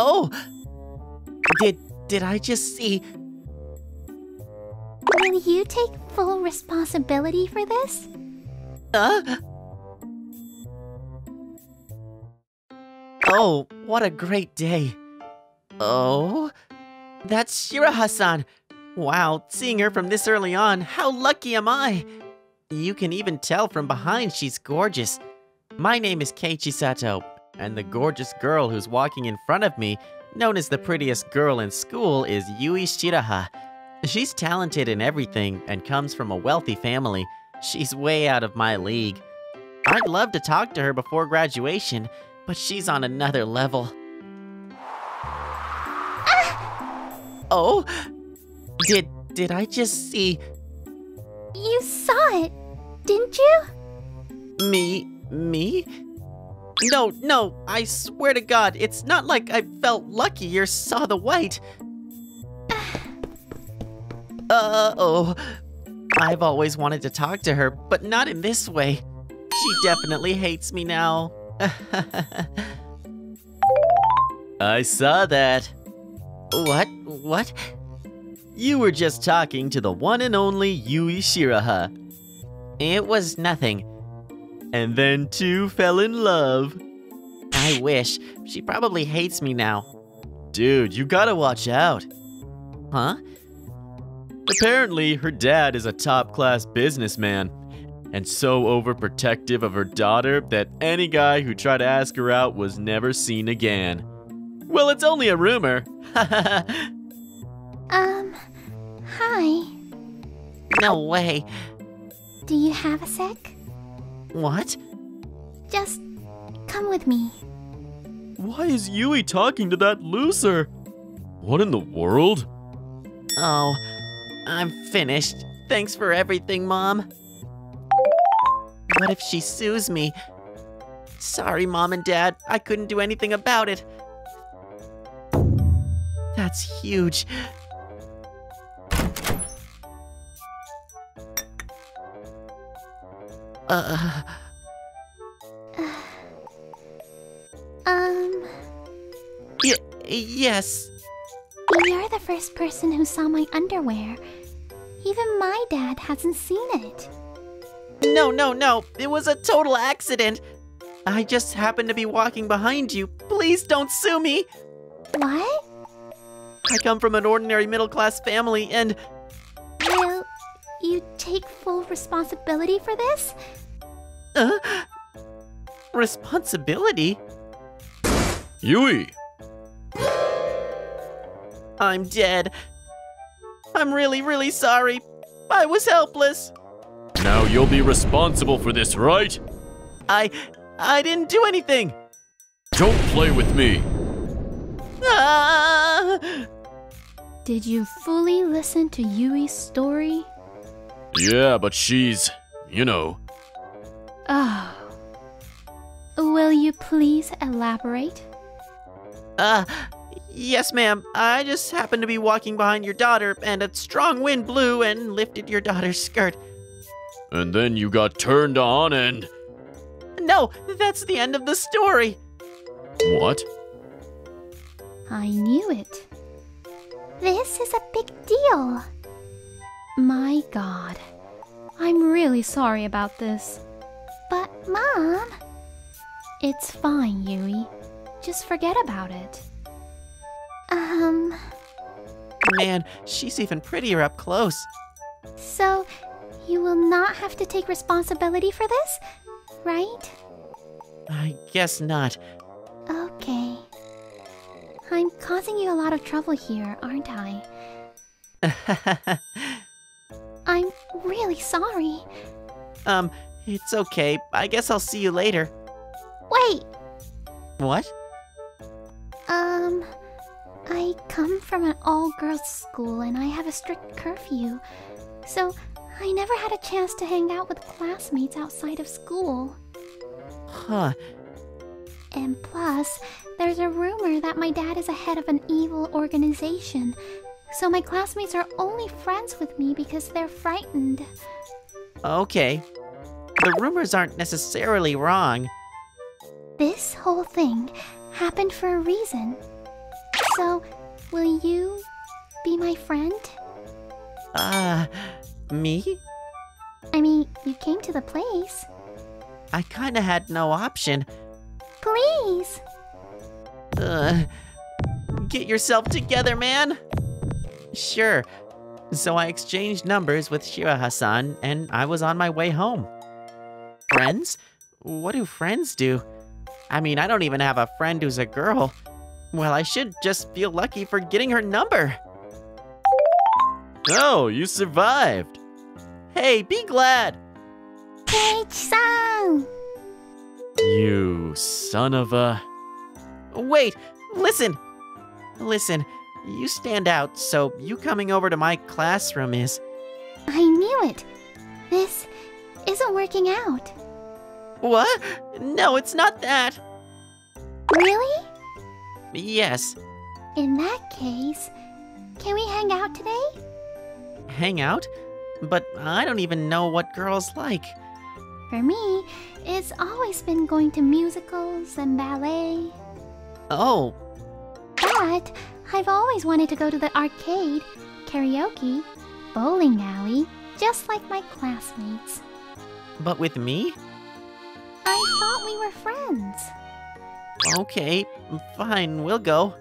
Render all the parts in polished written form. Oh! Did I just see... Can you take full responsibility for this? Oh, what a great day. Oh? That's Shiraha-san. Wow, seeing her from this early on, how lucky am I? You can even tell from behind she's gorgeous. My name is Kei Chisato, and the gorgeous girl who's walking in front of me, known as the prettiest girl in school, is Yui Shiraha. She's talented in everything and comes from a wealthy family. She's way out of my league. I'd love to talk to her before graduation, but she's on another level. Oh? Did I just see... You saw it, didn't you? Me? No, I swear to God, it's not like I felt lucky or saw the white. Uh-oh. I've always wanted to talk to her, but not in this way. She definitely hates me now. I saw that. What? You were just talking to the one and only Yui Shiraha. It was nothing. And then two fell in love. I wish. She probably hates me now. Dude, you gotta watch out. Huh? Apparently, her dad is a top-class businessman, and so overprotective of her daughter that any guy who tried to ask her out was never seen again. Well, it's only a rumor. Hi. No way. Do you have a sec? What? Just come with me. Why is Yui talking to that loser? What in the world? Oh... I'm finished. Thanks for everything, Mom. What if she sues me? Sorry, Mom and Dad. I couldn't do anything about it. That's huge. Yes. You're the first person who saw my underwear. Even my dad hasn't seen it. No. It was a total accident. I just happened to be walking behind you. Please don't sue me. What? I come from an ordinary middle-class family and... Will you take full responsibility for this? Responsibility? Yui! I'm dead. I'm really, really sorry. I was helpless. Now you'll be responsible for this, right? I didn't do anything. Don't play with me. Ah! Did you fully listen to Yui's story? Yeah, but she's, you know. Oh. Will you please elaborate? Yes, ma'am. I just happened to be walking behind your daughter, and a strong wind blew and lifted your daughter's skirt. And then you got turned on and... No, that's the end of the story. What? I knew it. This is a big deal. My God. I'm really sorry about this. But, Mom... It's fine, Yui. Just forget about it. Man, she's even prettier up close. So, you will not have to take responsibility for this, right? I guess not. Okay. I'm causing you a lot of trouble here, aren't I? I'm really sorry. It's okay. I guess I'll see you later. Wait! What? I come from an all-girls school and I have a strict curfew, so I never had a chance to hang out with classmates outside of school. Huh. And plus, there's a rumor that my dad is a head of an evil organization, so my classmates are only friends with me because they're frightened. Okay. The rumors aren't necessarily wrong. This whole thing happened for a reason. So, will you be my friend? Me? I mean, you came to the place. I kinda had no option. Please! Get yourself together, man! Sure. So I exchanged numbers with Shiraha-san, and I was on my way home. Friends? What do friends do? I mean, I don't even have a friend who's a girl. Well, I should just feel lucky for getting her number. Oh, you survived! Hey, be glad! Keiichi-san! You son of a... Wait, listen! Listen, you stand out, so you coming over to my classroom is... I knew it! This isn't working out. What? No, it's not that! Really? Yes. In that case, can we hang out today? Hang out? But I don't even know what girls like. For me, it's always been going to musicals and ballet. Oh. But I've always wanted to go to the arcade, karaoke, bowling alley, just like my classmates. But with me? I thought we were friends. Okay, fine, we'll go.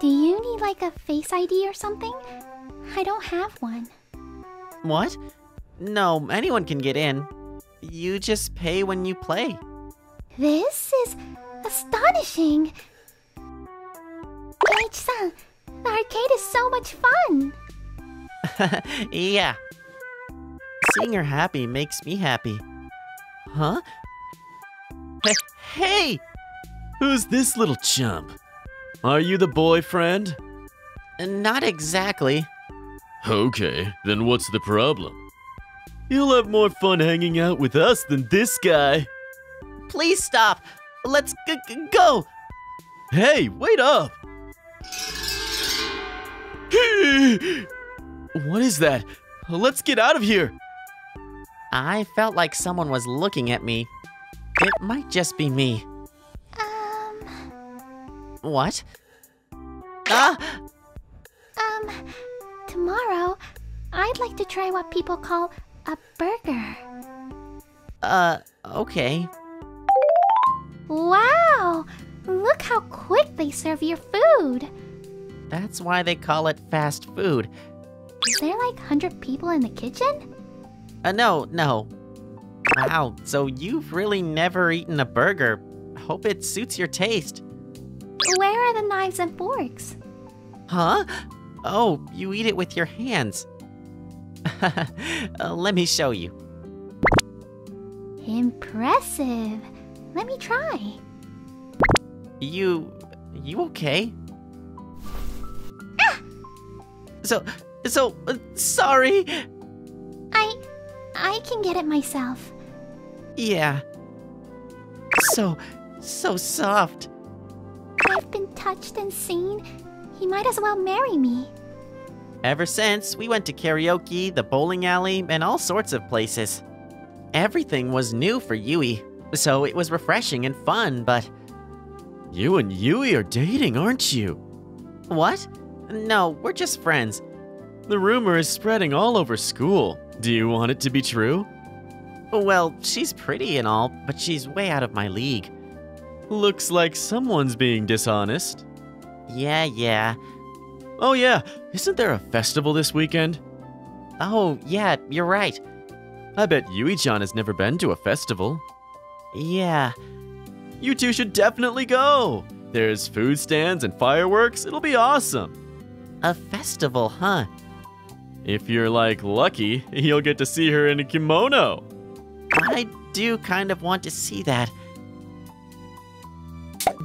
Do you need like a face ID or something? I don't have one. What? No, anyone can get in. You just pay when you play. This is astonishing! Keiichi-san, the arcade is so much fun! Yeah. Seeing her happy makes me happy. Huh? Hey! Who's this little chump? Are you the boyfriend? Not exactly. Okay, then what's the problem? You'll have more fun hanging out with us than this guy. Please stop. Let's go. Hey, wait up. What is that? Let's get out of here. I felt like someone was looking at me. It might just be me. What? Ah! Tomorrow, I'd like to try what people call a burger. Okay. Wow! Look how quick they serve your food! That's why they call it fast food. Is there like 100 people in the kitchen? No. Wow, so you've really never eaten a burger. Hope it suits your taste. Where are the knives and forks? Huh? Oh, you eat it with your hands. Let me show you. Impressive. Let me try. You okay? Ah! Sorry. I can get it myself. Yeah. So soft. I've been touched and seen. He might as well marry me. Ever since, we went to karaoke, the bowling alley, and all sorts of places. Everything was new for Yui, so it was refreshing and fun, but... You and Yui are dating, aren't you? What? No, we're just friends. The rumor is spreading all over school. Do you want it to be true? Well, she's pretty and all, but she's way out of my league. Looks like someone's being dishonest. Yeah. Oh yeah, isn't there a festival this weekend? Oh yeah, you're right. I bet Yui-chan has never been to a festival. Yeah. You two should definitely go. There's food stands and fireworks, it'll be awesome. A festival, huh? If you're like lucky, you'll get to see her in a kimono. I do kind of want to see that.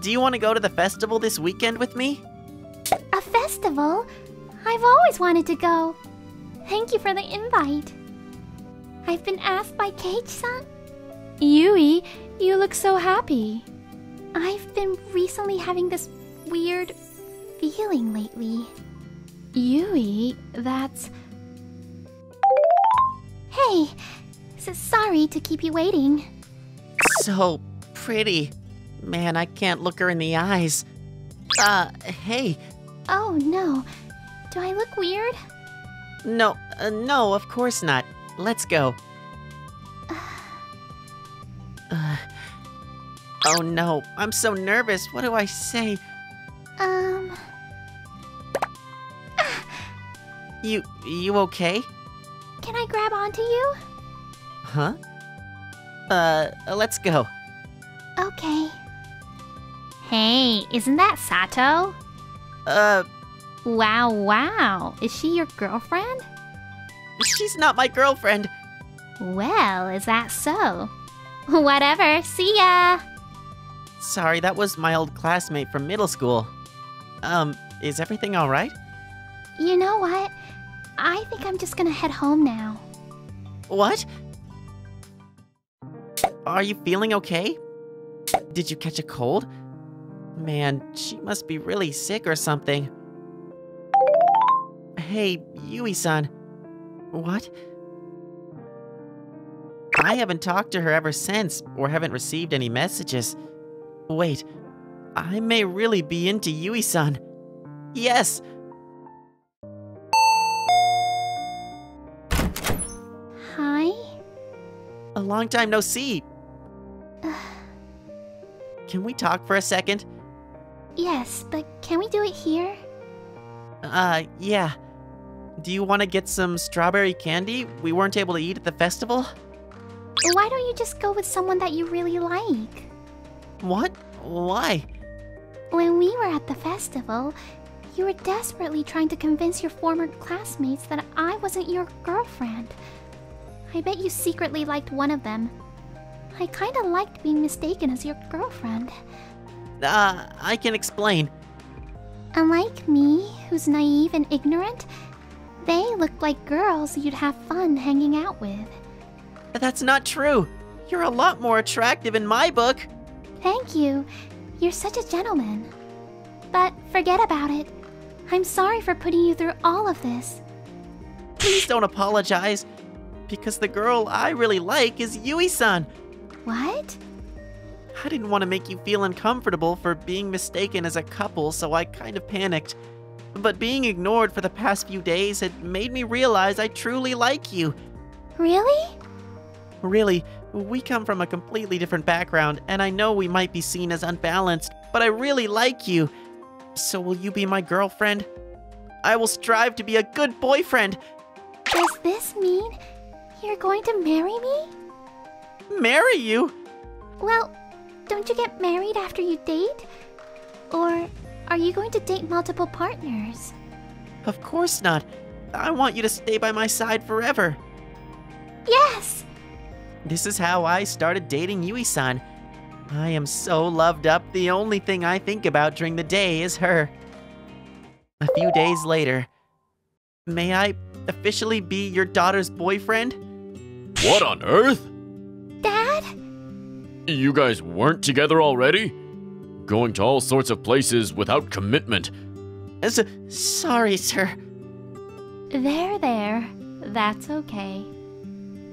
Do you want to go to the festival this weekend with me? A festival? I've always wanted to go. Thank you for the invite. I've been asked by Keiichi-san. Yui, you look so happy. I've been recently having this weird feeling lately. Yui, that's... Hey, so sorry to keep you waiting. So pretty. Man, I can't look her in the eyes. Hey. Oh, no. Do I look weird? No, no, of course not. Let's go. Oh, no. I'm so nervous. What do I say? You okay? Can I grab onto you? Huh? Let's go. Okay. Hey, isn't that Sato? Wow, wow. Is she your girlfriend? She's not my girlfriend. Well, is that so? Whatever, see ya! Sorry, that was my old classmate from middle school. Is everything alright? You know what? I think I'm just gonna head home now. What? Are you feeling okay? Did you catch a cold? Man, she must be really sick or something. Hey, Yui-san. What? I haven't talked to her ever since, or haven't received any messages. Wait, I may really be into Yui-san. Yes! Hi? A long time no see. Can we talk for a second? Yes, but can we do it here? Yeah. Do you want to get some strawberry candy we weren't able to eat at the festival? Why don't you just go with someone that you really like? What? Why? When we were at the festival, you were desperately trying to convince your former classmates that I wasn't your girlfriend. I bet you secretly liked one of them. I kinda liked being mistaken as your girlfriend. I can explain. Unlike me, who's naive and ignorant, they looked like girls you'd have fun hanging out with. That's not true! You're a lot more attractive in my book! Thank you. You're such a gentleman. But forget about it. I'm sorry for putting you through all of this. Please don't apologize, because the girl I really like is Yui-san. What? I didn't want to make you feel uncomfortable for being mistaken as a couple, so I kind of panicked. But being ignored for the past few days had made me realize I truly like you. Really? Really, we come from a completely different background, and I know we might be seen as unbalanced, but I really like you. So will you be my girlfriend? I will strive to be a good boyfriend. Does this mean you're going to marry me? Marry you? Well, don't you get married after you date? Or are you going to date multiple partners? Of course not. I want you to stay by my side forever. Yes! This is how I started dating Yui-san. I am so loved up, the only thing I think about during the day is her. A few days later, may I officially be your daughter's boyfriend? What on earth? Dad? You guys weren't together already? Going to all sorts of places without commitment. Sorry, sir. There. That's okay.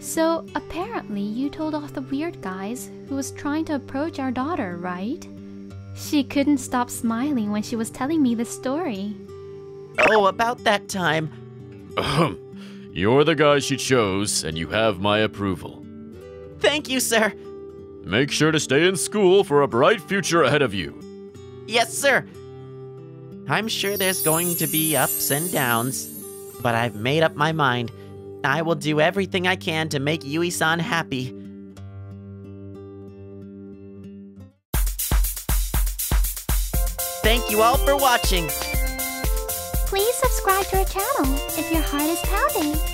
So, apparently you told off the weird guys who was trying to approach our daughter, right? She couldn't stop smiling when she was telling me the story. Oh, about that time. You're the guy she chose, and you have my approval. Thank you, sir. Make sure to stay in school for a bright future ahead of you. Yes, sir. I'm sure there's going to be ups and downs, but I've made up my mind. I will do everything I can to make Yui-san happy. Thank you all for watching. Please subscribe to our channel if your heart is pounding.